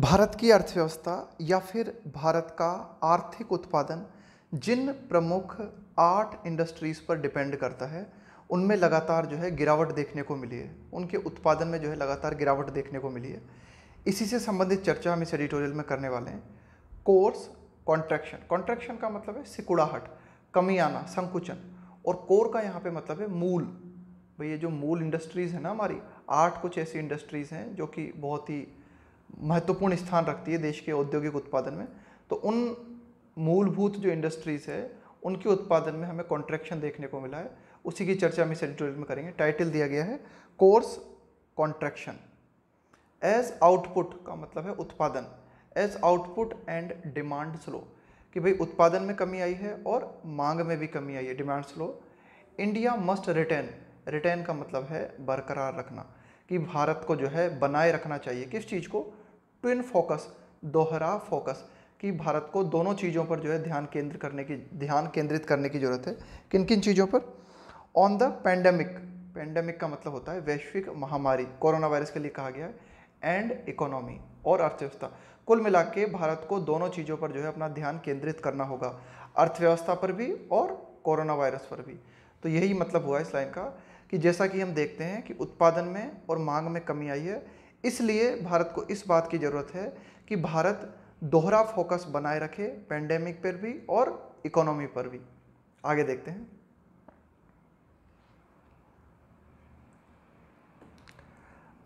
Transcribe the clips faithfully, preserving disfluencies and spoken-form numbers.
भारत की अर्थव्यवस्था या फिर भारत का आर्थिक उत्पादन जिन प्रमुख आठ इंडस्ट्रीज़ पर डिपेंड करता है उनमें लगातार जो है गिरावट देखने को मिली है, उनके उत्पादन में जो है लगातार गिरावट देखने को मिली है। इसी से संबंधित चर्चा हम इस एडिटोरियल में करने वाले हैं। कोर्स कॉन्ट्रैक्शन, कॉन्ट्रैक्शन का मतलब है सिकुड़ाहट, कमी आना, संकुचन, और कोर का यहाँ पे मतलब है मूल। भाई ये जो मूल इंडस्ट्रीज़ है ना हमारी, आठ कुछ ऐसी इंडस्ट्रीज़ हैं जो कि बहुत ही महत्वपूर्ण स्थान रखती है देश के औद्योगिक उत्पादन में, तो उन मूलभूत जो इंडस्ट्रीज़ है उनके उत्पादन में हमें कॉन्ट्रैक्शन देखने को मिला है। उसी की चर्चा हम इस एडिटोरियल में करेंगे। टाइटल दिया गया है कोर्स कॉन्ट्रैक्शन एज आउटपुट, का मतलब है उत्पादन, as output and demand slow, कि भाई उत्पादन में कमी आई है और मांग में भी कमी आई है, demand slow. India must retain, retain का मतलब है बरकरार रखना, कि भारत को जो है बनाए रखना चाहिए। किस चीज़ को? ट्विन फोकस, दोहरा फोकस, कि भारत को दोनों चीज़ों पर जो है ध्यान केंद्रित करने की ध्यान केंद्रित करने की ज़रूरत है। किन किन चीज़ों पर? ऑन द पैंडेमिक, पैंडेमिक का मतलब होता है वैश्विक महामारी, कोरोना वायरस के लिए कहा गया है, एंड इकोनॉमी, और अर्थव्यवस्था। कुल मिला के भारत को दोनों चीज़ों पर जो है अपना ध्यान केंद्रित करना होगा, अर्थव्यवस्था पर भी और कोरोना वायरस पर भी। तो यही मतलब हुआ इस लाइन का, कि जैसा कि हम देखते हैं कि उत्पादन में और मांग में कमी आई है, इसलिए भारत को इस बात की ज़रूरत है कि भारत दोहरा फोकस बनाए रखे, पैंडेमिक पर भी और इकोनॉमी पर भी। आगे देखते हैं।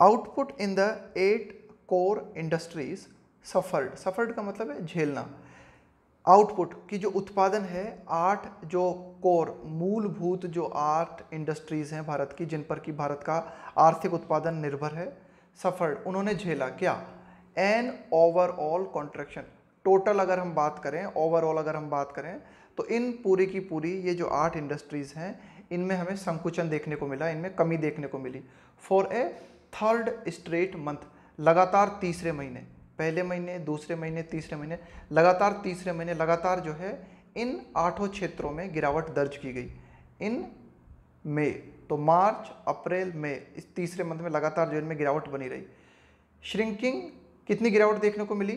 Output in the eight core industries suffered, suffered का मतलब है झेलना। आउटपुट की जो उत्पादन है, आठ जो कोर मूलभूत जो आठ इंडस्ट्रीज़ हैं भारत की, जिन पर कि भारत का आर्थिक उत्पादन निर्भर है, सफर्ड, उन्होंने झेला क्या? एन ओवरऑल कॉन्ट्रैक्शन, टोटल अगर हम बात करें, ओवरऑल अगर हम बात करें, तो इन पूरी की पूरी ये जो आठ इंडस्ट्रीज़ हैं इनमें हमें संकुचन देखने को मिला, इनमें कमी देखने को मिली। For a third straight month, लगातार तीसरे महीने, पहले महीने, दूसरे महीने, तीसरे महीने, लगातार तीसरे महीने लगातार जो है इन आठों क्षेत्रों में गिरावट दर्ज की गई इन मई, तो मार्च, अप्रैल, मई, इस तीसरे मंथ में लगातार जो इनमें गिरावट बनी रही। श्रिंकिंग, कितनी गिरावट देखने को मिली?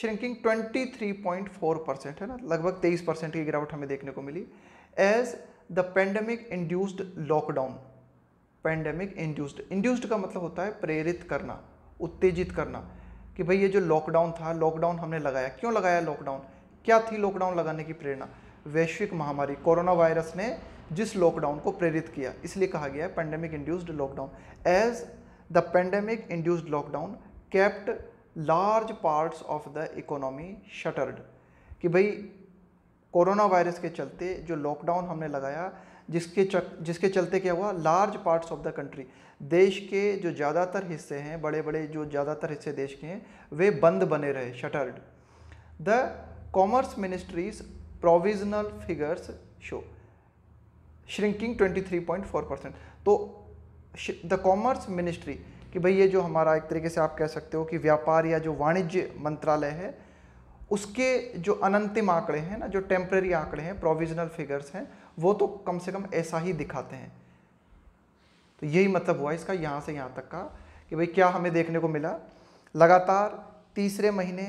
श्रिंकिंग तेईस पॉइंट चार परसेंट है ना, लगभग तेईस परसेंट की गिरावट हमें देखने को मिली। As the pandemic induced lockdown, pandemic induced, induced का मतलब होता है प्रेरित करना, उत्तेजित करना, कि भाई ये जो लॉकडाउन था, लॉकडाउन हमने लगाया, क्यों लगाया लॉकडाउन? क्या थी लॉकडाउन लगाने की प्रेरणा? वैश्विक महामारी कोरोना वायरस ने जिस लॉकडाउन को प्रेरित किया, इसलिए कहा गया है pandemic induced lockdown. As the pandemic induced lockdown kept large parts of the economy shuttered, कि भाई कोरोना वायरस के चलते जो लॉकडाउन हमने लगाया, जिसके चक, जिसके चलते क्या हुआ, large parts of the country, देश के जो ज़्यादातर हिस्से हैं, बड़े बड़े जो ज़्यादातर हिस्से देश के हैं, वे बंद बने रहे, shuttered. The commerce ministries provisional figures show shrinking तेईस पॉइंट चार परसेंट, तो द कॉमर्स मिनिस्ट्री, कि भाई ये जो हमारा एक तरीके से आप कह सकते हो कि व्यापार या जो वाणिज्य मंत्रालय है, उसके जो अनंतिम आंकड़े हैं ना, जो टेम्प्रेरी आंकड़े हैं, प्रोविजनल फिगर्स हैं, वो तो कम से कम ऐसा ही दिखाते हैं। तो यही मतलब हुआ इसका, यहाँ से यहाँ तक का, कि भाई क्या हमें देखने को मिला? लगातार तीसरे महीने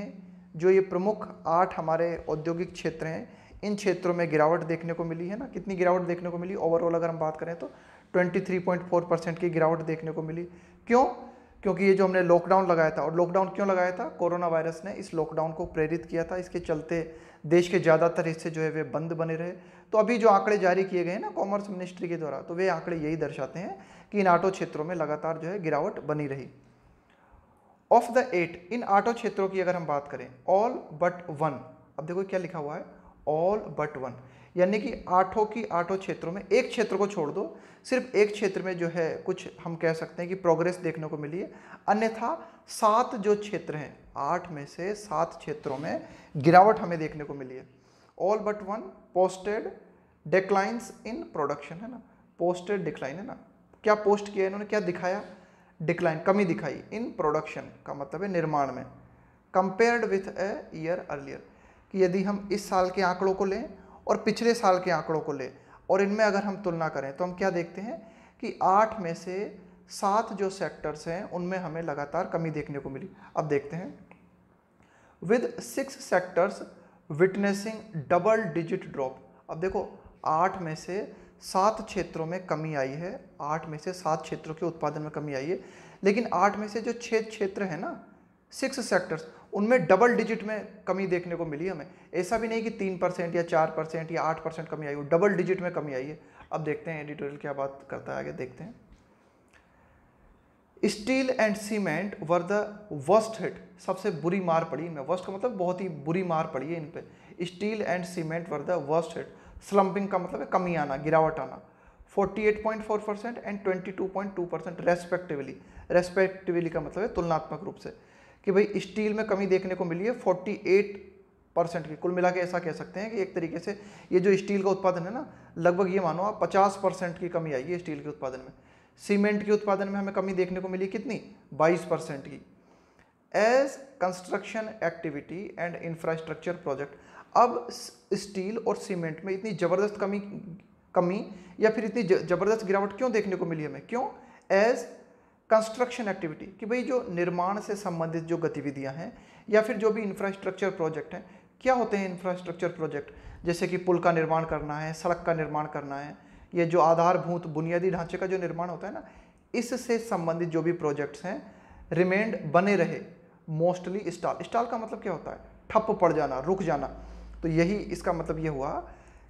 जो ये प्रमुख आठ हमारे औद्योगिक क्षेत्र हैं, इन क्षेत्रों में गिरावट देखने को मिली है ना। कितनी गिरावट देखने को मिली? ओवरऑल अगर हम बात करें तो तेईस पॉइंट चार परसेंट की गिरावट देखने को मिली। क्यों? क्योंकि ये जो हमने लॉकडाउन लगाया था, और लॉकडाउन क्यों लगाया था? कोरोना वायरस ने इस लॉकडाउन को प्रेरित किया था, इसके चलते देश के ज़्यादातर हिस्से जो है वे बंद बने रहे। तो अभी जो आंकड़े जारी किए गए हैं ना कॉमर्स मिनिस्ट्री के द्वारा, तो वे आंकड़े यही दर्शाते हैं कि इन आठों क्षेत्रों में लगातार जो है गिरावट बनी रही। ऑफ द एट, इन आठों क्षेत्रों की अगर हम बात करें, ऑल बट वन, अब देखो क्या लिखा हुआ है, ऑल बट वन, यानी कि आठों की आठों क्षेत्रों में, एक क्षेत्र को छोड़ दो, सिर्फ एक क्षेत्र में जो है कुछ हम कह सकते हैं कि प्रोग्रेस देखने को मिली है, अन्यथा सात जो क्षेत्र हैं, आठ में से सात क्षेत्रों में गिरावट हमें देखने को मिली है। All but one posted declines in production, है ना, पोस्टेड डिक्लाइन, है ना, क्या पोस्ट किया इन्होंने, क्या दिखाया? डिक्लाइन, कमी दिखाई इन प्रोडक्शन का मतलब है निर्माण में, compared with a year earlier, कि यदि हम इस साल के आंकड़ों को लें और पिछले साल के आंकड़ों को लें और इनमें अगर हम तुलना करें, तो हम क्या देखते हैं कि आठ में से सात जो सेक्टर्स हैं उनमें हमें लगातार कमी देखने को मिली। अब देखते हैं, with six sectors witnessing double digit drop. अब देखो आठ में से सात क्षेत्रों में कमी आई है, आठ में से सात क्षेत्रों के उत्पादन में कमी आई है, लेकिन आठ में से जो छः क्षेत्र हैं ना, सिक्स सेक्टर्स, उनमें डबल डिजिट में कमी देखने को मिली हमें। ऐसा भी नहीं कि तीन परसेंट या चार परसेंट या आठ परसेंट कमी आई हो, डबल डिजिट में कमी आई है। अब देखते हैं एडिटोरियल क्या बात करता है आगे, देखते हैं। Steel and cement were the worst hit, सबसे बुरी मार पड़ी इनमें। वर्स्ट का मतलब बहुत ही बुरी मार पड़ी है इन पे। Steel and cement were the worst hit, slumping का मतलब है कमी आना, गिरावट आना। अड़तालीस पॉइंट चार परसेंट एंड बाईस पॉइंट दो परसेंट रेस्पेक्टिवली, रेस्पेक्टिवली का मतलब है तुलनात्मक रूप से, कि भाई स्टील में कमी देखने को मिली है अड़तालीस परसेंट की। कुल मिला के ऐसा कह सकते हैं कि एक तरीके से ये जो स्टील का उत्पादन है ना, लगभग ये मानो आप पचास परसेंट की कमी आई है स्टील के उत्पादन में। सीमेंट के उत्पादन में हमें कमी देखने को मिली कितनी, बाईस परसेंट की। As construction activity and infrastructure project, अब स्टील और सीमेंट में इतनी ज़बरदस्त कमी कमी या फिर इतनी ज़बरदस्त गिरावट क्यों देखने को मिली हमें, क्यों? एज कंस्ट्रक्शन एक्टिविटी, कि भाई जो निर्माण से संबंधित जो गतिविधियां हैं या फिर जो भी इंफ्रास्ट्रक्चर प्रोजेक्ट हैं। क्या होते हैं इंफ्रास्ट्रक्चर प्रोजेक्ट? जैसे कि पुल का निर्माण करना है, सड़क का निर्माण करना है, ये जो आधारभूत बुनियादी ढांचे का जो निर्माण होता है ना, इससे संबंधित जो भी प्रोजेक्ट्स हैं रिमेंड, बने रहे, मोस्टली स्टाल। स्टाल का मतलब क्या होता है? ठप पड़ जाना, रुक जाना। तो यही इसका मतलब ये हुआ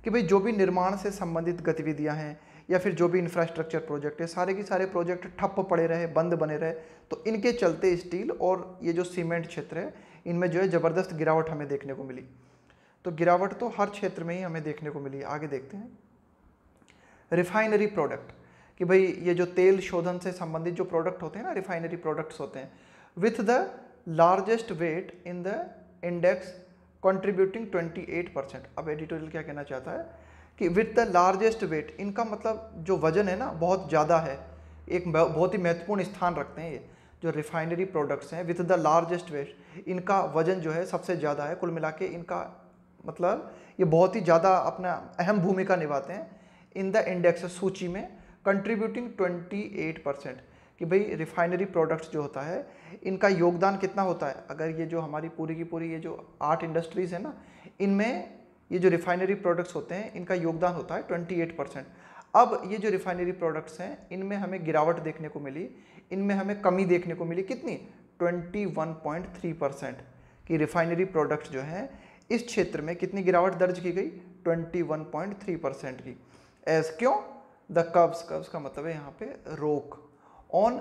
कि भाई जो भी निर्माण से संबंधित गतिविधियां हैं या फिर जो भी इंफ्रास्ट्रक्चर प्रोजेक्ट है, सारे के सारे प्रोजेक्ट ठप पड़े रहे, बंद बने रहे, तो इनके चलते स्टील और ये जो सीमेंट क्षेत्र है इनमें जो है ज़बरदस्त गिरावट हमें देखने को मिली। तो गिरावट तो हर क्षेत्र में ही हमें देखने को मिली। आगे देखते हैं रिफाइनरी प्रोडक्ट, कि भाई ये जो तेल शोधन से संबंधित जो प्रोडक्ट होते हैं ना, रिफाइनरी प्रोडक्ट्स होते हैं, with the largest weight in the index contributing अट्ठाईस परसेंट। अब एडिटोरियल क्या कहना चाहता है कि विथ द लार्जेस्ट वेट, इनका मतलब जो वजन है ना बहुत ज़्यादा है, एक बहुत ही महत्वपूर्ण स्थान रखते हैं ये जो रिफाइनरी प्रोडक्ट्स हैं। विथ द लार्जेस्ट वेट, इनका वजन जो है सबसे ज़्यादा है। कुल मिला के इनका मतलब ये बहुत ही ज़्यादा अपना अहम भूमिका निभाते हैं इन द इंडेक्स, सूची में, कंट्रीब्यूटिंग अट्ठाईस परसेंट, कि भाई रिफाइनरी प्रोडक्ट्स जो होता है इनका योगदान कितना होता है। अगर ये जो हमारी पूरी की पूरी ये जो आठ इंडस्ट्रीज़ है ना, इनमें ये जो रिफाइनरी प्रोडक्ट्स होते हैं इनका योगदान होता है अट्ठाईस परसेंट। अब ये जो रिफाइनरी प्रोडक्ट्स हैं इनमें हमें गिरावट देखने को मिली, इनमें हमें कमी देखने को मिली कितनी, इक्कीस पॉइंट तीन परसेंट की। रिफाइनरी प्रोडक्ट्स जो हैं इस क्षेत्र में कितनी गिरावट दर्ज की गई, इक्कीस पॉइंट तीन परसेंट की। एज, क्यों? द कर्व्स, कर्व्स का मतलब है यहाँ पे रोक, on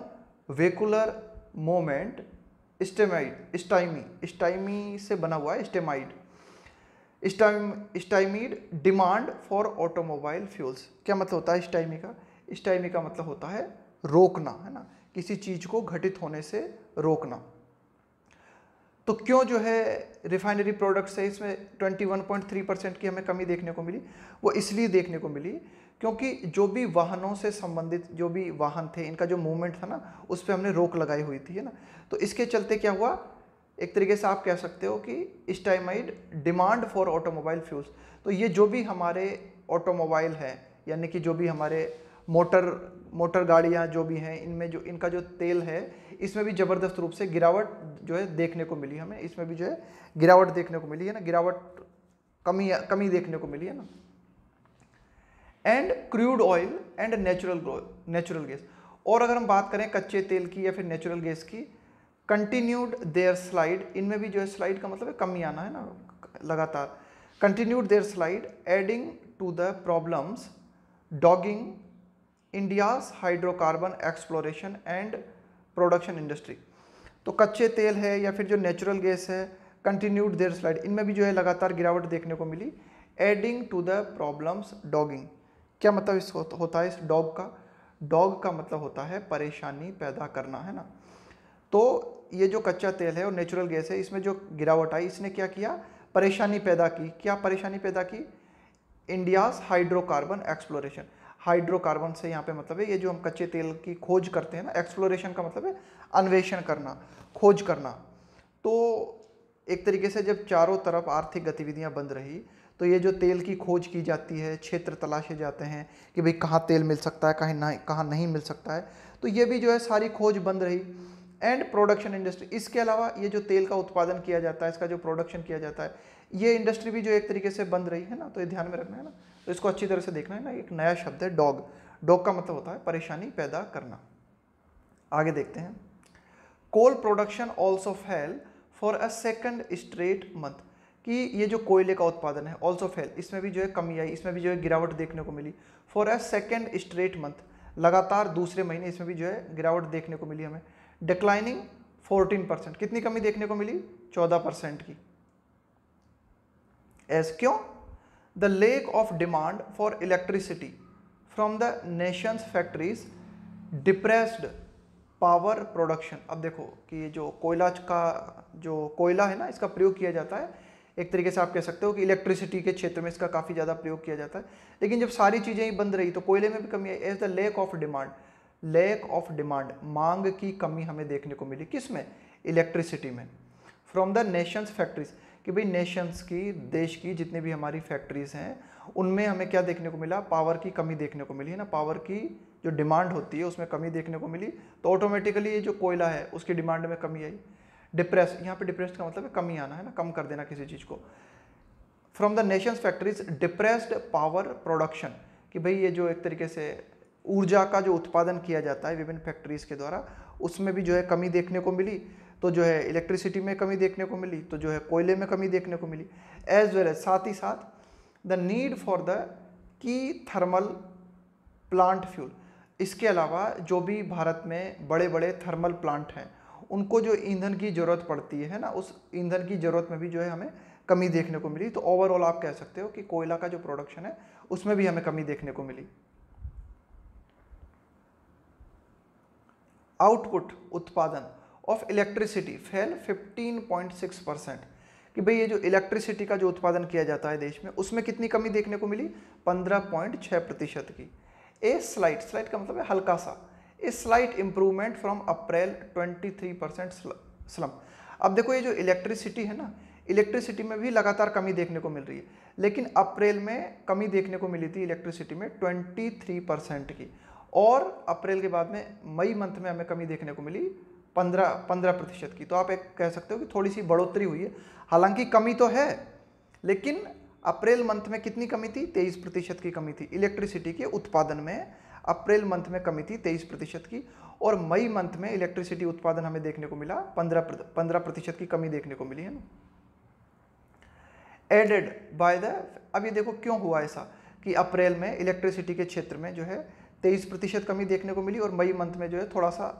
vehicular moment, stymied, stymie, stymie से बना हुआ है stymied, stymie, stymied demand for automobile fuels. क्या मतलब होता है स्टाइमी का? स्टाइमी का मतलब होता है रोकना, है ना, किसी चीज़ को घटित होने से रोकना। तो क्यों जो है रिफाइनरी प्रोडक्ट्स है इसमें इक्कीस पॉइंट तीन परसेंट की हमें कमी देखने को मिली? वो इसलिए देखने को मिली क्योंकि जो भी वाहनों से संबंधित जो भी वाहन थे इनका जो मूवमेंट था ना, उस पर हमने रोक लगाई हुई थी, है ना। तो इसके चलते क्या हुआ, एक तरीके से आप कह सकते हो कि stymied demand for automobile fuels. तो ये जो भी हमारे ऑटोमोबाइल हैं, यानी कि जो भी हमारे मोटर मोटर गाड़ियाँ जो भी हैं, इनमें जो इनका जो तेल है इसमें भी ज़बरदस्त रूप से गिरावट जो है देखने को मिली हमें, इसमें भी जो है गिरावट देखने को मिली है ना, गिरावट कमी कमी देखने को मिली है ना। And crude oil and natural natural gas, और अगर हम बात करें कच्चे तेल की या फिर नेचुरल गैस की, कंटिन्यूड देयर स्लाइड, इनमें भी जो है स्लाइड का मतलब है कमी आना, है ना, लगातार। Continued their slide adding to the problems dogging India's hydrocarbon exploration and production industry. तो कच्चे तेल है या फिर जो नेचुरल गैस है, कंटिन्यूड देयर स्लाइड, इनमें भी जो है लगातार गिरावट देखने को मिली। Adding to the problems dogging, क्या मतलब इस होता है इस डॉग का? डॉग का मतलब होता है परेशानी पैदा करना, है ना। तो ये जो कच्चा तेल है और नेचुरल गैस है, इसमें जो गिरावट आई इसने क्या किया, परेशानी पैदा की। क्या परेशानी पैदा की? इंडियाज़ हाइड्रोकार्बन एक्सप्लोरेशन, हाइड्रोकार्बन से यहाँ पे मतलब है ये जो हम कच्चे तेल की खोज करते हैं ना, एक्सप्लोरेशन का मतलब है अन्वेषण करना, खोज करना। तो एक तरीके से जब चारों तरफ आर्थिक गतिविधियाँ बंद रही तो ये जो तेल की खोज की जाती है, क्षेत्र तलाशे जाते हैं कि भाई कहाँ तेल मिल सकता है, कहीं ना कहाँ नहीं मिल सकता है। तो ये भी जो है सारी खोज बंद रही। एंड प्रोडक्शन इंडस्ट्री, इसके अलावा ये जो तेल का उत्पादन किया जाता है, इसका जो प्रोडक्शन किया जाता है, ये इंडस्ट्री भी जो एक तरीके से बंद रही है ना, तो ये ध्यान में रखना है ना, तो इसको अच्छी तरह से देखना है ना। एक नया शब्द है डॉग, डॉग का मतलब होता है परेशानी पैदा करना। आगे देखते हैं, coal production also fell for a second straight month, कि ये जो कोयले का उत्पादन है ऑल्सो फेल, इसमें भी जो है कमी आई, इसमें भी जो है गिरावट देखने को मिली। For a second straight month, लगातार दूसरे महीने इसमें भी जो है गिरावट देखने को मिली हमें। डिक्लाइनिंग चौदह परसेंट, कितनी कमी देखने को मिली, चौदह परसेंट की। एस क्यों, the lack of demand for electricity from the nation's factories depressed power production. अब देखो कि ये जो कोयला का जो कोयला है ना, इसका प्रयोग किया जाता है, एक तरीके से आप कह सकते हो कि इलेक्ट्रिसिटी के क्षेत्र में इसका काफ़ी ज़्यादा प्रयोग किया जाता है। लेकिन जब सारी चीज़ें ही बंद रही तो कोयले में भी कमी आई। As the lack of demand, lack of demand, मांग की कमी हमें देखने को मिली, किस में, इलेक्ट्रिसिटी में। फ्रॉम द नेशंस फैक्ट्रीज, कि भाई नेशंस की, देश की जितनी भी हमारी फैक्ट्रीज हैं उनमें हमें क्या देखने को मिला, पावर की कमी देखने को मिली है ना। पावर की जो डिमांड होती है उसमें कमी देखने को मिली, तो ऑटोमेटिकली ये जो कोयला है उसकी डिमांड में कमी आई। डिप्रेस, यहाँ पे डिप्रेस का मतलब है कमी आना, है ना, कम कर देना किसी चीज़ को। From the nation's factories depressed power production, कि भाई ये जो एक तरीके से ऊर्जा का जो उत्पादन किया जाता है विभिन्न फैक्ट्रीज़ के द्वारा, उसमें भी जो है कमी देखने को मिली। तो जो है इलेक्ट्रिसिटी में कमी देखने को मिली, तो जो है कोयले में कमी देखने को मिली। एज वेल एज, साथ ही साथ the need for the key thermal plant fuel, इसके अलावा जो भी भारत में बड़े बड़े थर्मल प्लांट हैं उनको जो ईंधन की ज़रूरत पड़ती है ना, उस ईंधन की ज़रूरत में भी जो है हमें कमी देखने को मिली। तो ओवरऑल आप कह सकते हो कि कोयला का जो प्रोडक्शन है उसमें भी हमें कमी देखने को मिली। आउटपुट, उत्पादन ऑफ इलेक्ट्रिसिटी फेल पंद्रह पॉइंट सिक्स परसेंट, कि भाई ये जो इलेक्ट्रिसिटी का जो उत्पादन किया जाता है देश में, उसमें कितनी कमी देखने को मिली, पंद्रह पॉइंट छः प्रतिशत की। ए स्लाइट, स्लाइट का मतलब है हल्का सा, a slight improvement from April तेईस परसेंट स्लम। अब देखो ये जो इलेक्ट्रिसिटी है ना, इलेक्ट्रिसिटी में भी लगातार कमी देखने को मिल रही है, लेकिन अप्रैल में कमी देखने को मिली थी इलेक्ट्रिसिटी में तेईस परसेंट की, और अप्रैल के बाद में मई मंथ में हमें कमी देखने को मिली पंद्रह पंद्रह प्रतिशत की। तो आप एक कह सकते हो कि थोड़ी सी बढ़ोतरी हुई है, हालांकि कमी तो है, लेकिन अप्रैल मंथ में कितनी कमी थी, तेईस प्रतिशत की कमी थी इलेक्ट्रिसिटी के उत्पादन में। अप्रैल मंथ में कमी थी तेईस प्रतिशत की, और मई मंथ में इलेक्ट्रिसिटी उत्पादन हमें देखने को मिला पंद्रह प्रतिशत की कमी देखने को मिली है ना। एडेड बाय द, अब ये देखो क्यों हुआ ऐसा कि अप्रैल में इलेक्ट्रिसिटी के क्षेत्र में जो है तेईस प्रतिशत कमी देखने को मिली, और मई मंथ में जो है थोड़ा सा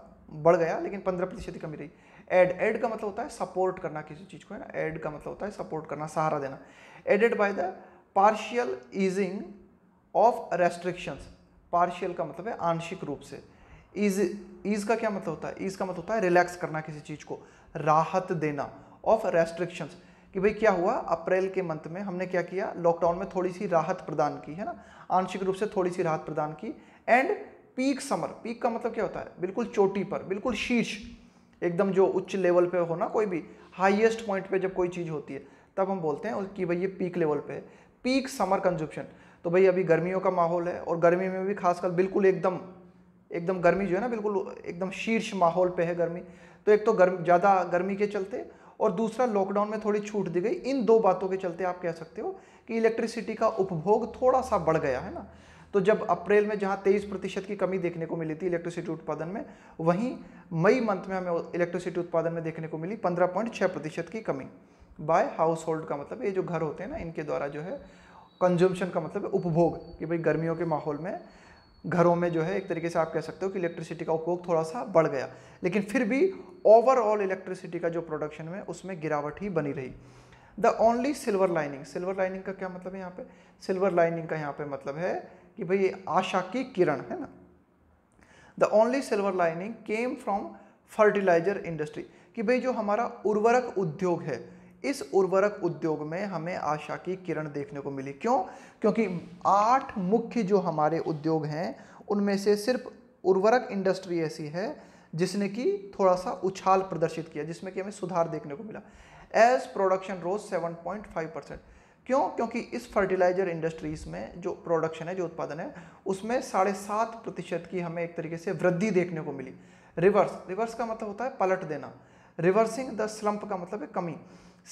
बढ़ गया, लेकिन पंद्रह प्रतिशत की कमी रही। एड, एड का मतलब होता है सपोर्ट करना किसी चीज़ को, है ना, एड का मतलब होता है सपोर्ट करना, सहारा देना। Aided by the partial easing of restrictions, partial का मतलब है आंशिक रूप से। ईज, ईज का क्या मतलब होता है, ईज का मतलब होता है रिलैक्स करना किसी चीज़ को, राहत देना, ऑफ रेस्ट्रिक्शंस, कि भाई क्या हुआ, अप्रैल के मंथ में हमने क्या किया, लॉकडाउन में थोड़ी सी राहत प्रदान की है ना, आंशिक रूप से थोड़ी सी राहत प्रदान की। एंड पीक समर, पीक का मतलब क्या होता है, बिल्कुल चोटी पर, बिल्कुल शीर्ष, एकदम जो उच्च लेवल पे हो ना, कोई भी हाईएस्ट पॉइंट पे जब कोई चीज़ होती है तब हम बोलते हैं कि भाई ये पीक लेवल पे है। पीक समर कंजप्शन, तो भाई अभी गर्मियों का माहौल है, और गर्मी में भी खासकर बिल्कुल एकदम एकदम गर्मी जो है ना, बिल्कुल एकदम शीर्ष माहौल पे है गर्मी। तो एक तो गर्म ज़्यादा गर्मी के चलते, और दूसरा लॉकडाउन में थोड़ी छूट दी गई, इन दो बातों के चलते आप कह सकते हो कि इलेक्ट्रिसिटी का उपभोग थोड़ा सा बढ़ गया है ना। तो जब अप्रैल में जहाँ तेईस प्रतिशत की कमी देखने को मिली थी इलेक्ट्रिसिटी उत्पादन में, वहीं मई मंथ में हमें इलेक्ट्रिसिटी उत्पादन में देखने को मिली पंद्रह पॉइंट छः प्रतिशत की कमी। बाय हाउस होल्ड का मतलब ये जो घर होते हैं ना, इनके द्वारा जो है, कंज्यूम्शन का मतलब उपभोग, कि भाई गर्मियों के माहौल में घरों में जो है एक तरीके से आप कह सकते हो कि इलेक्ट्रिसिटी का उपभोग थोड़ा सा बढ़ गया, लेकिन फिर भी ओवरऑल इलेक्ट्रिसिटी का जो प्रोडक्शन में उसमें गिरावट ही बनी रही। The only silver lining, silver lining का क्या मतलब है यहाँ पे, सिल्वर लाइनिंग का यहाँ पे मतलब है कि भाई आशा की किरण है ना। The only silver lining came from fertiliser industry, कि भाई जो हमारा उर्वरक उद्योग है, इस उर्वरक उद्योग में हमें आशा की किरण देखने को मिली। क्यों, क्योंकि आठ मुख्य जो हमारे उद्योग हैं उनमें से सिर्फ उर्वरक इंडस्ट्री ऐसी है जिसने कि थोड़ा सा उछाल प्रदर्शित किया, जिसमें कि हमें सुधार देखने को मिला। As production rose seven point five percent, क्यों? क्योंकि इस फर्टिलाइज़र इंडस्ट्रीज़ में जो प्रोडक्शन है, जो उत्पादन है, उसमें साढ़े सात प्रतिशत की हमें एक तरीके से वृद्धि देखने को मिली। रिवर्स, रिवर्स का मतलब होता है पलट देना। रिवर्सिंग द स्लम्प का मतलब है कमी।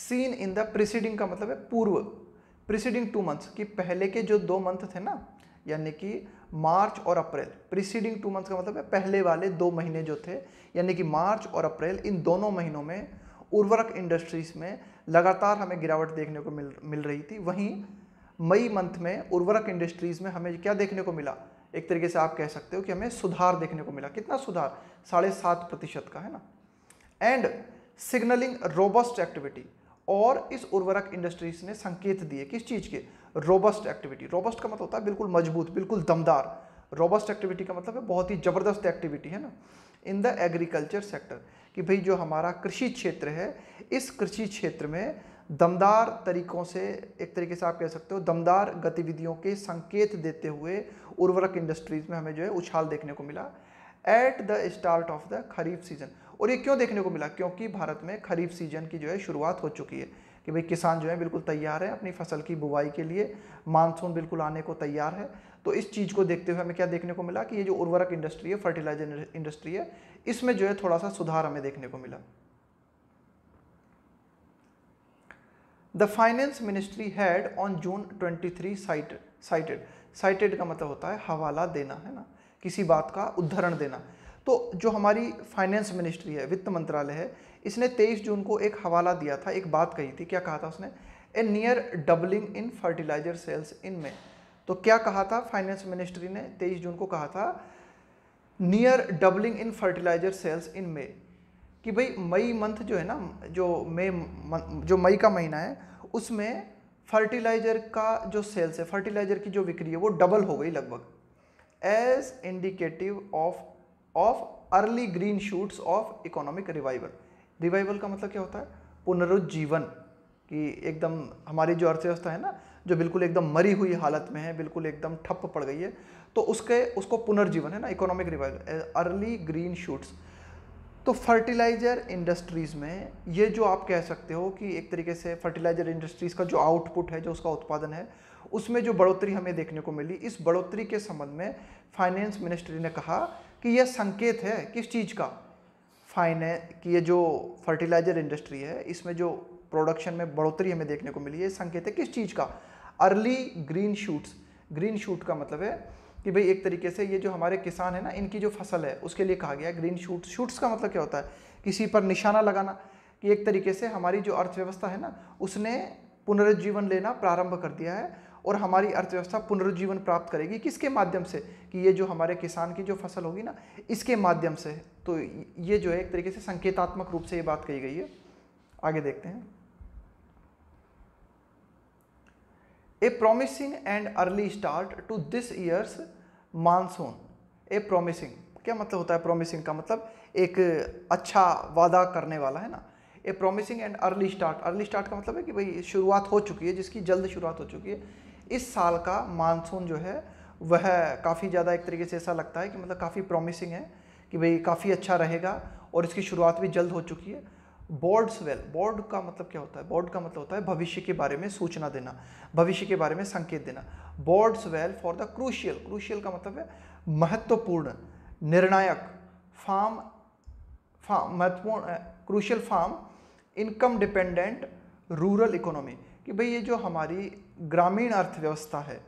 सीन इन द प्रीसीडिंग का मतलब है पूर्व। प्रीसीडिंग टू मंथ्स कि पहले के जो दो मंथ थे ना, यानी कि मार्च और अप्रैल, प्रीसीडिंग टू मंथ्स का मतलब है पहले वाले दो महीने जो थे, यानी कि मार्च और अप्रैल, इन दोनों महीनों में उर्वरक इंडस्ट्रीज़ में लगातार हमें गिरावट देखने को मिल मिल रही थी। वहीं मई मंथ में उर्वरक इंडस्ट्रीज़ में हमें क्या देखने को मिला? एक तरीके से आप कह सकते हो कि हमें सुधार देखने को मिला। कितना सुधार? साढ़े सात प्रतिशत का, है ना। एंड सिग्नलिंग रोबस्ट एक्टिविटी, और इस उर्वरक इंडस्ट्रीज़ ने संकेत दिए किस चीज़ के? Robust activity. रोबस्ट का मतलब होता है बिल्कुल मजबूत, बिल्कुल दमदार। रोबस्ट एक्टिविटी का मतलब है बहुत ही ज़बरदस्त एक्टिविटी, है ना। इन द एग्रीकल्चर सेक्टर कि भाई जो हमारा कृषि क्षेत्र है, इस कृषि क्षेत्र में दमदार तरीकों से, एक तरीके से आप कह सकते हो दमदार गतिविधियों के संकेत देते हुए उर्वरक इंडस्ट्रीज़ में हमें जो है उछाल देखने को मिला at the start of the kharif season. और ये क्यों देखने को मिला? क्योंकि भारत में खरीफ सीजन की जो है शुरुआत हो चुकी है कि भाई किसान जो है बिल्कुल तैयार है अपनी फसल की बुवाई के लिए, मानसून बिल्कुल आने को तैयार है। तो इस चीज़ को देखते हुए हमें क्या देखने को मिला कि ये जो उर्वरक इंडस्ट्री है, फर्टिलाइजर इंडस्ट्री है, इसमें जो है थोड़ा सा सुधार हमें देखने को मिला। The finance ministry had on June twenty three cited. Cited cited का मतलब होता है हवाला देना, है ना, किसी बात का उद्धरण देना। तो जो हमारी फाइनेंस मिनिस्ट्री है, वित्त मंत्रालय है, इसने तेईस जून को एक हवाला दिया था, एक बात कही थी। क्या कहा था उसने? A near doubling in fertiliser sales in में। तो क्या कहा था फाइनेंस मिनिस्ट्री ने? तेईस जून को कहा था near doubling in fertiliser sales in में कि भाई मई मंथ जो है ना, जो मई जो मई का महीना है, उसमें फर्टिलाइजर का जो सेल्स है, फर्टिलाइजर की जो बिक्री है, वो डबल हो गई लगभग। As indicative of of early green shoots of economic revival. Revival का मतलब क्या होता है? पुनरुज्जीवन, कि एकदम हमारी जो अर्थव्यवस्था है ना, जो बिल्कुल एकदम मरी हुई हालत में है, बिल्कुल एकदम ठप पड़ गई है, तो उसके उसको पुनर्जीवन, है ना, economic revival, early green shoots. तो फर्टिलाइज़र इंडस्ट्रीज़ में ये जो आप कह सकते हो कि एक तरीके से फर्टिलाइज़र इंडस्ट्रीज़ का जो आउटपुट है, जो उसका उत्पादन है, उसमें जो बढ़ोतरी हमें देखने को मिली, इस बढ़ोतरी के संबंध में फाइनेंस मिनिस्ट्री ने कहा कि यह संकेत है किस चीज़ का? फाइनेंस कि ये जो फर्टिलाइज़र इंडस्ट्री है, इसमें जो प्रोडक्शन में बढ़ोतरी हमें देखने को मिली है, संकेत है किस चीज़ का? Early green shoots. Green shoot का मतलब है कि भाई एक तरीके से ये जो हमारे किसान है ना, इनकी जो फसल है, उसके लिए कहा गया ग्रीन शूट्स। शूट्स का मतलब क्या होता है? किसी पर निशाना लगाना, कि एक तरीके से हमारी जो अर्थव्यवस्था है ना, उसने पुनरुज्जीवन लेना प्रारंभ कर दिया है, और हमारी अर्थव्यवस्था पुनरुज्जीवन प्राप्त करेगी किसके माध्यम से? कि ये जो हमारे किसान की जो फसल होगी ना, इसके माध्यम से। तो ये जो है एक तरीके से संकेतात्मक रूप से ये बात कही गई है। आगे देखते हैं। A promising and early start to this year's monsoon. A promising, क्या मतलब होता है प्रॉमिसिंग का? मतलब एक अच्छा वादा करने वाला, है ना। A promising and early start, early start का मतलब है कि भाई शुरुआत हो चुकी है, जिसकी जल्द शुरुआत हो चुकी है। इस साल का मानसून जो है वह काफ़ी ज़्यादा एक तरीके से ऐसा लगता है कि मतलब काफ़ी प्रॉमिसिंग है कि भाई काफ़ी अच्छा रहेगा, और इसकी शुरुआत भी जल्द हो चुकी है। बोर्ड्स वेल, बोर्ड का मतलब क्या होता है? बोर्ड का मतलब होता है भविष्य के बारे में सूचना देना, भविष्य के बारे में संकेत देना। Bodes well for the crucial, crucial का मतलब है महत्वपूर्ण, निर्णायक। फार्म फार्म महत्वपूर्ण, crucial farm income dependent rural economy, कि भाई ये जो हमारी ग्रामीण अर्थव्यवस्था है,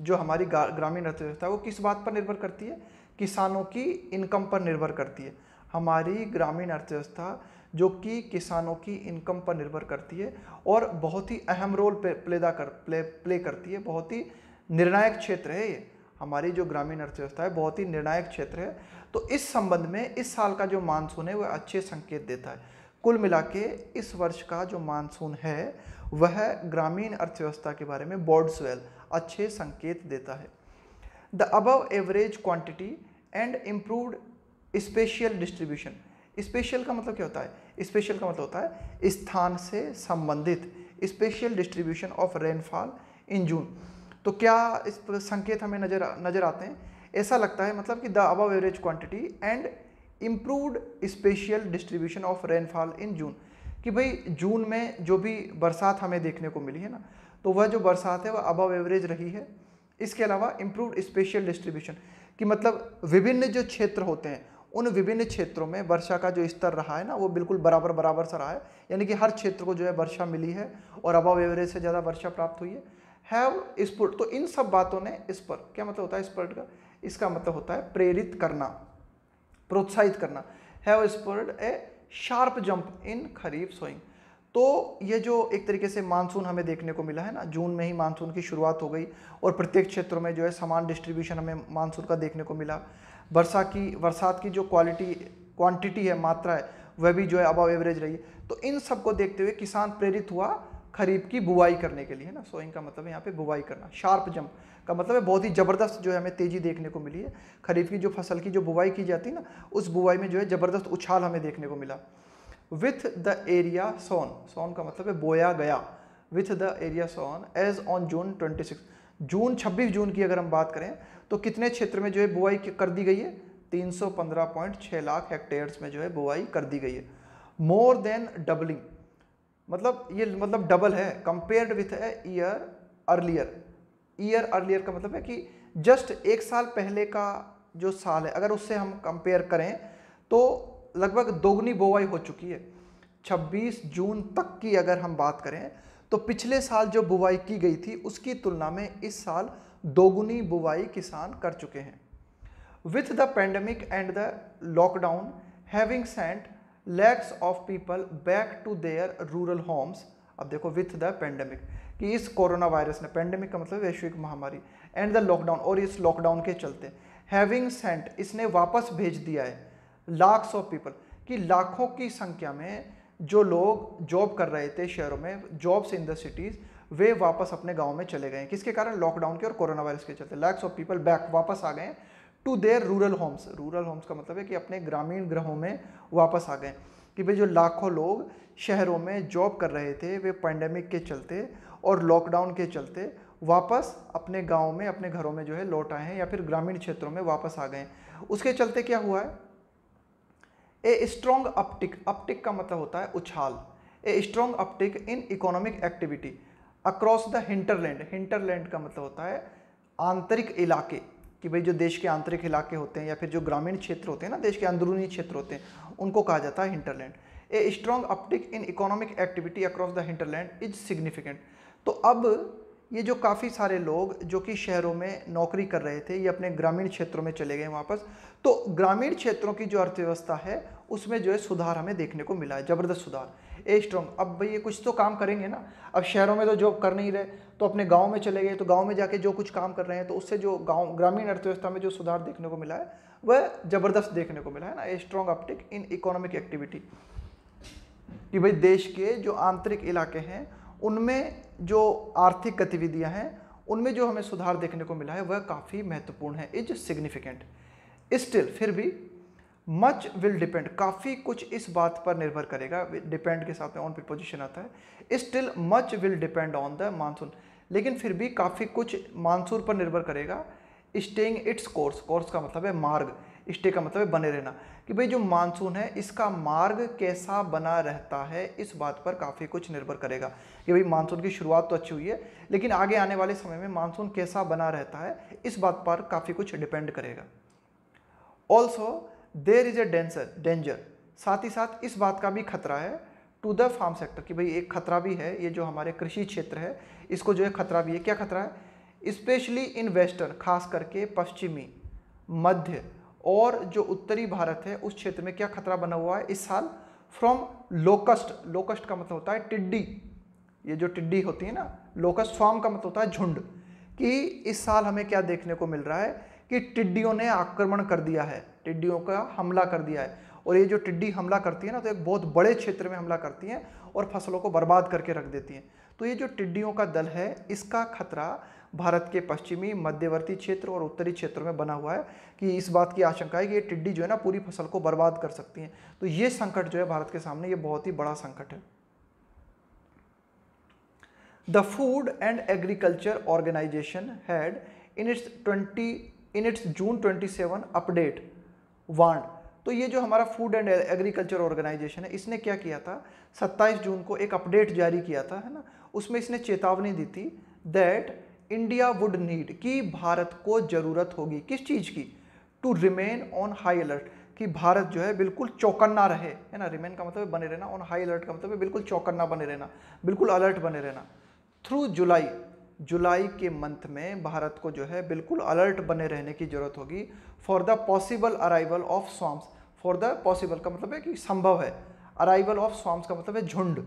जो हमारी ग्रामीण अर्थव्यवस्था है, वो किस बात पर निर्भर करती है? किसानों की इनकम पर निर्भर करती है। हमारी ग्रामीण अर्थव्यवस्था जो कि किसानों की इनकम पर निर्भर करती है, और बहुत ही अहम रोल प्लेदा कर प्ले प्ले करती है। बहुत ही निर्णायक क्षेत्र है ये, हमारी जो ग्रामीण अर्थव्यवस्था है बहुत ही निर्णायक क्षेत्र है। तो इस संबंध में इस साल का जो मानसून है वह अच्छे संकेत देता है। कुल मिला के इस वर्ष का जो मानसून है वह ग्रामीण अर्थव्यवस्था के बारे में बोर्ड्स वेल, अच्छे संकेत देता है। The above average quantity and improved spatial distribution. Spatial का मतलब क्या होता है? स्पेशियल का मतलब होता है स्थान से संबंधित। Spatial distribution of rainfall in June. तो क्या इस संकेत हमें नजर नज़र आते हैं? ऐसा लगता है मतलब कि the above average quantity and improved spatial distribution of rainfall in June, कि भाई जून में जो भी बरसात हमें देखने को मिली है ना, तो वह जो बरसात है वह अबव एवरेज रही है। इसके अलावा इम्प्रूव्ड स्पेशियल डिस्ट्रीब्यूशन कि मतलब विभिन्न जो क्षेत्र होते हैं उन विभिन्न क्षेत्रों में वर्षा का जो स्तर रहा है ना वो बिल्कुल बराबर बराबर सा रहा है, यानी कि हर क्षेत्र को जो है वर्षा मिली है और अबव एवरेज से ज़्यादा वर्षा प्राप्त हुई है। हैव स्पर्ट, तो इन सब बातों ने इस पर क्या मतलब होता है स्पर्ट का, इसका मतलब होता है प्रेरित करना, प्रोत्साहित करना। Have spurred a sharp jump in kharif sowing, तो ये जो एक तरीके से मानसून हमें देखने को मिला है ना, जून में ही मानसून की शुरुआत हो गई और प्रत्येक क्षेत्रों में जो है समान डिस्ट्रीब्यूशन हमें मानसून का देखने को मिला। वर्षा की बरसात की जो क्वालिटी क्वांटिटी है, मात्रा है, वह भी जो है अबव एवरेज रही। तो इन सब को देखते हुए किसान प्रेरित हुआ खरीफ की बुवाई करने के लिए, है ना। सोइंग का मतलब है यहाँ पे बुवाई करना, शार्प जंप का मतलब है बहुत ही ज़बरदस्त जो है हमें तेज़ी देखने को मिली है। खरीफ की जो फसल की जो बुवाई की जाती है ना उस बुवाई में जो है ज़बरदस्त उछाल हमें देखने को मिला। With the area sown, sown का मतलब है बोया गया। With the area sown as on June twenty six, जून छब्बीस जून की अगर हम बात करें तो कितने क्षेत्र में जो है बुवाई कर दी गई है, तीन सौ पंद्रह पॉइंट छः लाख हेक्टेयर्स में जो है बुवाई कर दी गई है। मोर देन डबलिंग, मतलब ये मतलब डबल है compared with a year earlier. Year earlier का मतलब है कि जस्ट एक साल पहले का जो साल है अगर उससे हम कंपेयर करें तो लगभग दोगुनी बोवाई हो चुकी है। छब्बीस जून तक की अगर हम बात करें तो पिछले साल जो बुवाई की गई थी उसकी तुलना में इस साल दोगुनी बुवाई किसान कर चुके हैं। With the pandemic and the lockdown having sent lakhs of people back to their rural homes. अब देखो विथ द पेंडेमिक कि इस कोरोना वायरस ने, पेंडेमिक का मतलब वैश्विक महामारी, एंड द लॉकडाउन और इस लॉकडाउन के चलते, हैविंग सेंट इसने वापस भेज दिया है लाख्स ऑफ पीपल कि लाखों की संख्या में जो लोग जॉब कर रहे थे शहरों में, जॉब्स इन द सिटीज़, वे वापस अपने गाँव में चले गए। किसके कारण? लॉकडाउन के और कोरोना वायरस के चलते। लैक्स ऑफ पीपल बैक, वापस आ गए to their rural homes. Rural homes का मतलब है कि अपने ग्रामीण गृहों में वापस आ गए कि भाई जो लाखों लोग शहरों में जॉब कर रहे थे वे पैंडेमिक के चलते और लॉकडाउन के चलते वापस अपने गांव में, अपने घरों में जो है लौट आए हैं या फिर ग्रामीण क्षेत्रों में वापस आ गए। उसके चलते क्या हुआ है, ए स्ट्रॉन्ग अपटिक, अपटिक का मतलब होता है उछाल। A strong uptick in economic activity across the hinterland. Hinterland का मतलब होता है आंतरिक इलाके कि भाई जो देश के आंतरिक इलाके होते हैं या फिर जो ग्रामीण क्षेत्र होते हैं ना, देश के अंदरूनी क्षेत्र होते हैं, उनको कहा जाता है hinterland. A strong uptick in economic activity across the hinterland is significant. तो अब ये जो काफ़ी सारे लोग जो कि शहरों में नौकरी कर रहे थे ये अपने ग्रामीण क्षेत्रों में चले गए वापस, तो ग्रामीण क्षेत्रों की जो अर्थव्यवस्था है उसमें जो है सुधार हमें देखने को मिला है, ज़बरदस्त सुधार। ए स्ट्रॉन्ग, अब भाई ये कुछ तो काम करेंगे ना, अब शहरों में तो जॉब कर नहीं रहे तो अपने गांव में चले गए, तो गांव में जाके जो कुछ काम कर रहे हैं तो उससे जो गांव ग्रामीण अर्थव्यवस्था में जो सुधार देखने को मिला है वह ज़बरदस्त देखने को मिला है ना। A strong uptick in economic activity कि भाई देश के जो आंतरिक इलाके हैं उनमें जो आर्थिक गतिविधियाँ हैं उनमें जो हमें सुधार देखने को मिला है वह काफ़ी महत्वपूर्ण है, इज सिग्निफिकेंट। स्टिल, फिर भी, मच विल डिपेंड, काफ़ी कुछ इस बात पर निर्भर करेगा, डिपेंड के साथ में ऑन प्रीपोजिशन आता है। Still much will depend on the monsoon, लेकिन फिर भी काफ़ी कुछ मानसून पर निर्भर करेगा। स्टेइंग इट्स कोर्स, कोर्स का मतलब है मार्ग, स्टे का मतलब है बने रहना कि भाई जो मानसून है इसका मार्ग कैसा बना रहता है इस बात पर काफ़ी कुछ निर्भर करेगा कि भाई मानसून की शुरुआत तो अच्छी हुई है लेकिन आगे आने वाले समय में मानसून कैसा बना रहता है इस बात पर काफ़ी कुछ डिपेंड करेगा। Also there is a denser danger, साथ ही साथ इस बात का भी खतरा है टू द फार्म सेक्टर कि भाई एक खतरा भी है, ये जो हमारे कृषि क्षेत्र है इसको जो है खतरा भी है। क्या खतरा है? स्पेशली इन वेस्टर्न, खास करके पश्चिमी, मध्य और जो उत्तरी भारत है उस क्षेत्र में क्या खतरा बना हुआ है इस साल, फ्रॉम लोकस्ट। लोकस्ट का मतलब होता है टिड्डी, ये जो टिड्डी होती है ना, लोकस्ट फॉर्म का मतलब होता है झुंड, कि इस साल हमें क्या देखने को मिल रहा है कि टिड्डियों ने आक्रमण कर दिया है, टिड्डियों का हमला कर दिया है। और ये जो टिड्डी हमला करती है ना तो एक बहुत बड़े क्षेत्र में हमला करती हैं और फसलों को बर्बाद करके रख देती हैं। तो ये जो टिड्डियों का दल है इसका खतरा भारत के पश्चिमी, मध्यवर्ती क्षेत्र और उत्तरी क्षेत्रों में बना हुआ है कि इस बात की आशंका है कि ये टिड्डी जो है ना पूरी फसल को बर्बाद कर सकती हैं। तो ये संकट जो है भारत के सामने, ये बहुत ही बड़ा संकट है। The food and agriculture organisation had in its twenty in its June twenty seven update warn, तो ये जो हमारा फूड एंड एग्रीकल्चर ऑर्गेनाइजेशन है इसने क्या किया था, सत्ताईस जून को एक अपडेट जारी किया था, है ना, उसमें इसने चेतावनी दी थी दैट इंडिया वुड नीड, कि भारत को ज़रूरत होगी किस चीज़ की, to remain on high alert, कि भारत जो है बिल्कुल चौकन्ना रहे, है ना, रिमेन का मतलब बने रहना, ऑन हाई अलर्ट का मतलब बिल्कुल चौकन्ना बने रहना, बिल्कुल अलर्ट बने रहना। थ्रू जुलाई, जुलाई के मंथ में भारत को जो है बिल्कुल अलर्ट बने रहने की ज़रूरत होगी for the possible arrival of swarms. For the possible का मतलब है कि संभव है, अराइवल ऑफ स्वाम्स का मतलब है झुंड,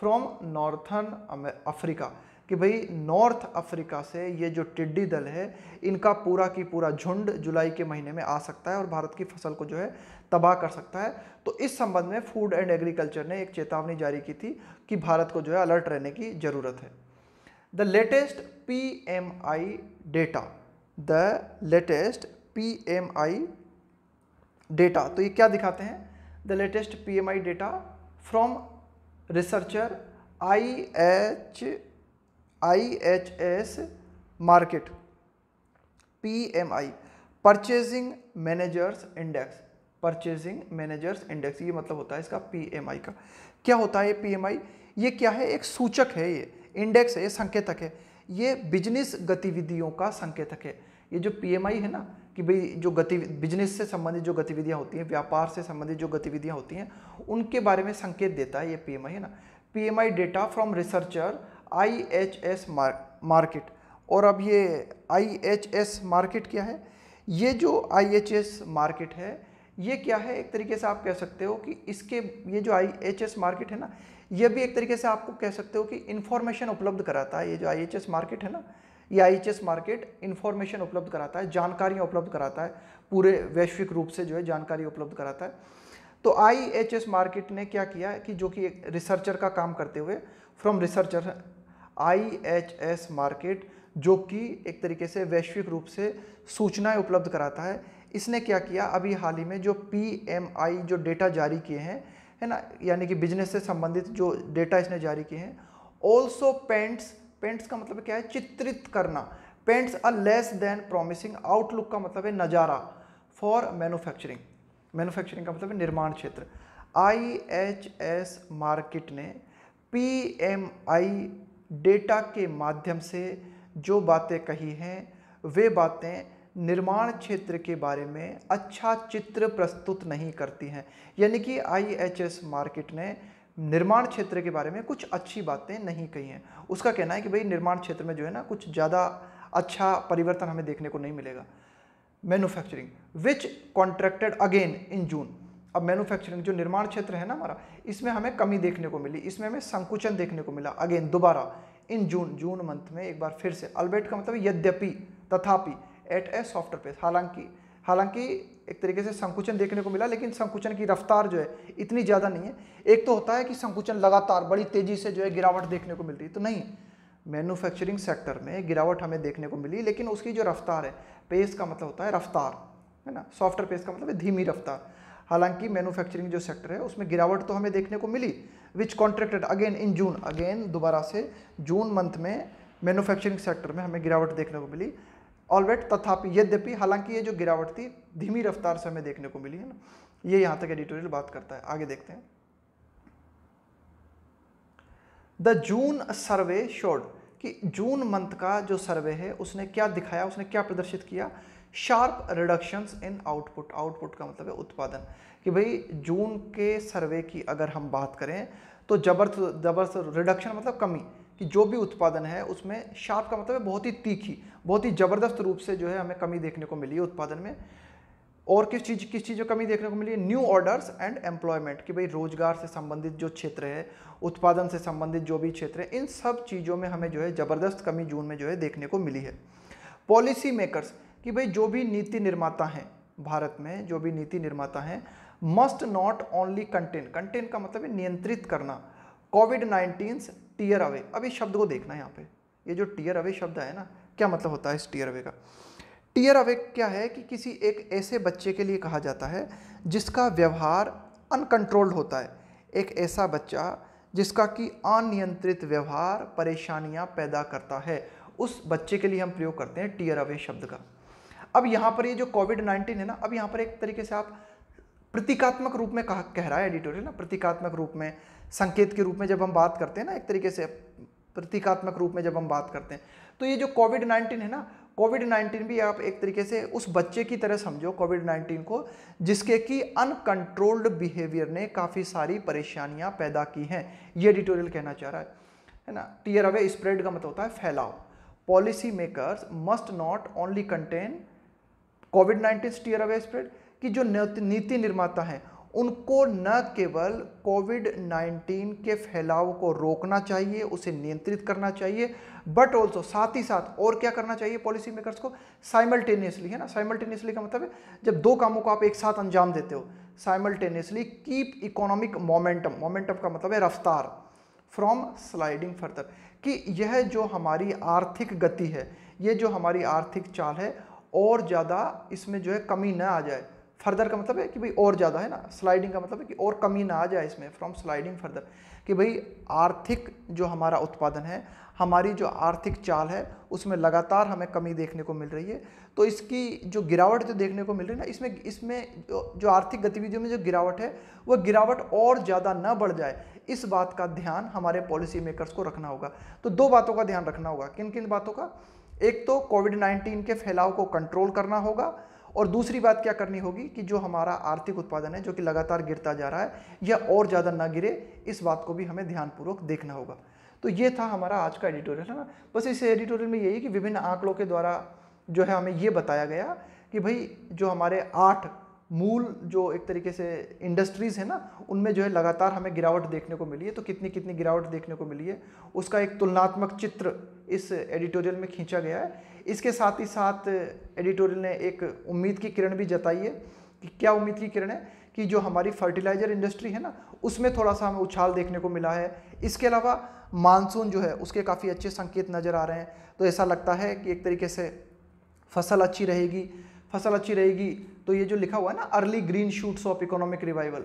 फ्रॉम नॉर्थन अफ्रीका, कि भाई नॉर्थ अफ्रीका से ये जो टिड्डी दल है इनका पूरा की पूरा झुंड जुलाई के महीने में आ सकता है और भारत की फसल को जो है तबाह कर सकता है। तो इस संबंध में फूड एंड एग्रीकल्चर ने एक चेतावनी जारी की थी कि भारत को जो है अलर्ट रहने की ज़रूरत है। The latest P M I data, the latest P M I data, तो ये क्या दिखाते हैं, the latest P M I data from researcher I H I H S Markit, P M I purchasing managers index, purchasing managers index, ये मतलब होता है इसका पी एम आई का। क्या होता है ये पी एम आई, ये क्या है, एक सूचक है, ये इंडेक्स है, ये संकेतक है, ये बिजनेस गतिविधियों का संकेतक है। ये जो पी एम आई है ना, कि भाई जो गति बिजनेस से संबंधित जो गतिविधियाँ होती हैं, व्यापार से संबंधित जो गतिविधियाँ होती हैं, उनके बारे में संकेत देता है ये पी एम आई, है ना। P M I data from researcher I H S Markit, और अब ये आई एच एस मार्केट क्या है, ये जो आई एच एस मार्केट है ये क्या है, एक तरीके से आप कह सकते हो कि इसके ये जो आई एच एस मार्केट है ना, ये भी एक तरीके से आपको कह सकते हो कि इन्फॉर्मेशन उपलब्ध कराता है। ये जो आई एच एस मार्केट है ना, ये I H S Markit information उपलब्ध कराता है, जानकारियाँ उपलब्ध कराता है, पूरे वैश्विक रूप से जो है जानकारी उपलब्ध कराता है। तो आई एच एस मार्केट ने क्या किया कि जो कि एक रिसर्चर का काम करते हुए, from researcher I H S Markit, जो कि एक तरीके से वैश्विक रूप से सूचनाएं उपलब्ध कराता है, इसने क्या किया, अभी हाल ही में जो पी एम आई जो डेटा जारी किए हैं, है ना, यानी कि बिजनेस से संबंधित जो डेटा इसने जारी किए हैं, ऑल्सो पेंट्स, पेंट्स का मतलब क्या है, चित्रित करना, paints a less than promising outlook का मतलब है नज़ारा फॉर मैन्युफैक्चरिंग, मैन्युफैक्चरिंग का मतलब है निर्माण क्षेत्र। आई एच एस मार्केट ने पी एम आई डेटा के माध्यम से जो बातें कही हैं, वे बातें निर्माण क्षेत्र के बारे में अच्छा चित्र प्रस्तुत नहीं करती हैं, यानी कि आई एच एस मार्केट ने निर्माण क्षेत्र के बारे में कुछ अच्छी बातें नहीं कही हैं। उसका कहना है कि भाई निर्माण क्षेत्र में जो है ना कुछ ज़्यादा अच्छा परिवर्तन हमें देखने को नहीं मिलेगा। Manufacturing which contracted again in June, अब मैन्युफैक्चरिंग जो निर्माण क्षेत्र है ना हमारा, इसमें हमें कमी देखने को मिली, इसमें हमें संकुचन देखने को मिला, अगेन दोबारा इन जून, जून मंथ में एक बार फिर से, अल्बेट का मतलब यद्यपि तथापि, एट ए सॉफ्टर पेस, हालांकि हालांकि एक तरीके से संकुचन देखने को मिला, लेकिन संकुचन की रफ्तार जो है इतनी ज़्यादा नहीं है। एक तो होता है कि संकुचन लगातार बड़ी तेज़ी से जो है गिरावट देखने को मिलती है, तो नहीं, मैन्युफैक्चरिंग सेक्टर में गिरावट हमें देखने को मिली, लेकिन उसकी जो रफ्तार है, पेस का मतलब होता है रफ्तार, है ना, सॉफ्टर पेस का मतलब है धीमी रफ्तार, हालांकि मैन्युफैक्चरिंग जो सेक्टर है उसमें गिरावट तो हमें देखने को मिली। Which contracted again in June, again दोबारा से जून मंथ में मैन्युफैक्चरिंग सेक्टर में हमें गिरावट देखने को मिली, ऑलवेट तथापि यद्यपि, हालांकि ये जो गिरावट थी धीमी रफ्तार से हमें देखने को मिली, है ना। ये यहाँ तक एडिटोरियल बात करता है, आगे देखते हैं। द जून सर्वे शोड, कि जून मंथ का जो सर्वे है उसने क्या दिखाया, उसने क्या प्रदर्शित किया, sharp reductions in output, output का मतलब है उत्पादन, कि भाई जून के सर्वे की अगर हम बात करें तो जबरदस्त जबरदस्त रिडक्शन मतलब कमी, कि जो भी उत्पादन है उसमें, शार्प का मतलब है बहुत ही तीखी, बहुत ही ज़बरदस्त रूप से जो है हमें कमी देखने को मिली है उत्पादन में। और किस चीज़ किस चीज़ में कमी देखने को मिली है, न्यू ऑर्डर्स एंड एम्प्लॉयमेंट, कि भाई रोजगार से संबंधित जो क्षेत्र है, उत्पादन से संबंधित जो भी क्षेत्र है, इन सब चीज़ों में हमें जो है ज़बरदस्त कमी जून में जो है देखने को मिली है। पॉलिसी मेकर्स, कि भाई जो भी नीति निर्माता हैं भारत में, जो भी नीति निर्माता हैं, must not only contain, contain का मतलब है नियंत्रित करना, कोविड नाइन्टीन टीयर अवे, अब इस शब्द को देखना है यहाँ पे, ये जो टीयर अवे शब्द है ना, क्या मतलब होता है इस टीयर अवे का। टीयर अवे क्या है, कि किसी एक ऐसे बच्चे के लिए कहा जाता है जिसका व्यवहार अनकंट्रोल्ड होता है, एक ऐसा बच्चा जिसका कि अनियंत्रित व्यवहार परेशानियाँ पैदा करता है, उस बच्चे के लिए हम प्रयोग करते हैं टीयर अवे शब्द का। अब यहाँ पर ये जो कोविड नाइन्टीन है ना, अब यहाँ पर एक तरीके से आप प्रतीकात्मक रूप में कह कह रहा है एडिटोरियल ना, प्रतीकात्मक रूप में, संकेत के रूप में जब हम बात करते हैं ना, एक तरीके से प्रतीकात्मक रूप में जब हम बात करते हैं, तो ये जो कोविड नाइन्टीन है ना, कोविड नाइन्टीन भी आप एक तरीके से उस बच्चे की तरह समझो कोविड नाइन्टीन को, जिसके कि अनकंट्रोल्ड बिहेवियर ने काफ़ी सारी परेशानियां पैदा की हैं, ये एडिटोरियल कहना चाह रहा है है ना। टीयर अवे स्प्रेड का मतलब होता है फैलाओ। Policy makers must not only contain COVID nineteen tear away spread, कि जो नीति निर्माता हैं उनको न केवल कोविड नाइन्टीन के फैलाव को रोकना चाहिए, उसे नियंत्रित करना चाहिए, बट ऑल्सो साथ ही साथ और क्या करना चाहिए पॉलिसी मेकर्स को, साइमल्टेनियसली, है ना। साइमल्टेनियसली का मतलब है जब दो कामों को आप एक साथ अंजाम देते हो। Simultaneously keep economic momentum, momentum का मतलब है रफ्तार, फ्रॉम स्लाइडिंग फर्दर, कि यह जो हमारी आर्थिक गति है, ये जो हमारी आर्थिक चाल है, और ज़्यादा इसमें जो है कमी न आ जाए। फर्दर का मतलब है कि भाई और ज़्यादा, है ना। स्लाइडिंग का मतलब है कि और कमी ना आ जाए इसमें, फ्रॉम स्लाइडिंग फर्दर, कि भाई आर्थिक जो हमारा उत्पादन है, हमारी जो आर्थिक चाल है, उसमें लगातार हमें कमी देखने को मिल रही है, तो इसकी जो गिरावट जो देखने को मिल रही है ना, इसमें इसमें जो आर्थिक गतिविधियों में जो गिरावट है, वह गिरावट और ज़्यादा ना बढ़ जाए, इस बात का ध्यान हमारे पॉलिसी मेकर्स को रखना होगा। तो दो बातों का ध्यान रखना होगा, किन किन बातों का, एक तो कोविड नाइन्टीन के फैलाव को कंट्रोल करना होगा, और दूसरी बात क्या करनी होगी कि जो हमारा आर्थिक उत्पादन है जो कि लगातार गिरता जा रहा है, यह और ज़्यादा ना गिरे, इस बात को भी हमें ध्यानपूर्वक देखना होगा। तो ये था हमारा आज का एडिटोरियल, है ना। बस इस एडिटोरियल में यही कि विभिन्न आंकड़ों के द्वारा जो है हमें ये बताया गया कि भाई जो हमारे आठ मूल जो एक तरीके से इंडस्ट्रीज़ है ना, उनमें जो है लगातार हमें गिरावट देखने को मिली है, तो कितनी कितनी गिरावट देखने को मिली है, उसका एक तुलनात्मक चित्र इस एडिटोरियल में खींचा गया है। इसके साथ ही साथ एडिटोरियल ने एक उम्मीद की किरण भी जताई है, कि क्या उम्मीद की किरण है, कि जो हमारी फर्टिलाइज़र इंडस्ट्री है ना, उसमें थोड़ा सा हमें उछाल देखने को मिला है। इसके अलावा मानसून जो है उसके काफ़ी अच्छे संकेत नज़र आ रहे हैं, तो ऐसा लगता है कि एक तरीके से फसल अच्छी रहेगी, फसल अच्छी रहेगी तो ये जो लिखा हुआ है ना, early green shoots of economic revival,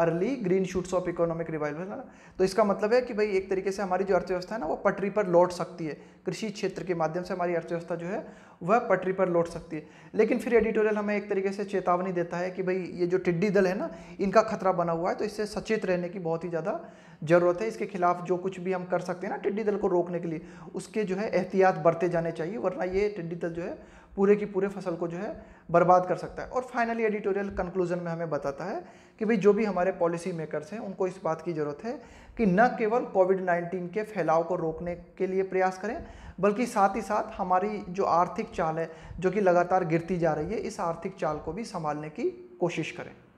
early green shoots of economic revival ना, तो इसका मतलब है कि भाई एक तरीके से हमारी जो अर्थव्यवस्था है ना, वो पटरी पर लौट सकती है। कृषि क्षेत्र के माध्यम से हमारी अर्थव्यवस्था जो है वह पटरी पर लौट सकती है। लेकिन फिर एडिटोरियल हमें एक तरीके से चेतावनी देता है कि भाई ये जो टिड्डी दल है ना, इनका खतरा बना हुआ है, तो इससे सचेत रहने की बहुत ही ज़्यादा ज़रूरत है। इसके खिलाफ जो कुछ भी हम कर सकते हैं ना टिड्डी दल को रोकने के लिए, उसके जो है एहतियात बरते जाने चाहिए, वरना ये टिड्डी दल जो है पूरे की पूरे फसल को जो है बर्बाद कर सकता है। और फाइनली एडिटोरियल कंक्लूजन में हमें बताता है कि भाई जो भी हमारे पॉलिसी मेकर्स हैं, उनको इस बात की ज़रूरत है कि न केवल कोविड नाइन्टीन के फैलाव को रोकने के लिए प्रयास करें, बल्कि साथ ही साथ हमारी जो आर्थिक चाल है जो कि लगातार गिरती जा रही है, इस आर्थिक चाल को भी संभालने की कोशिश करें।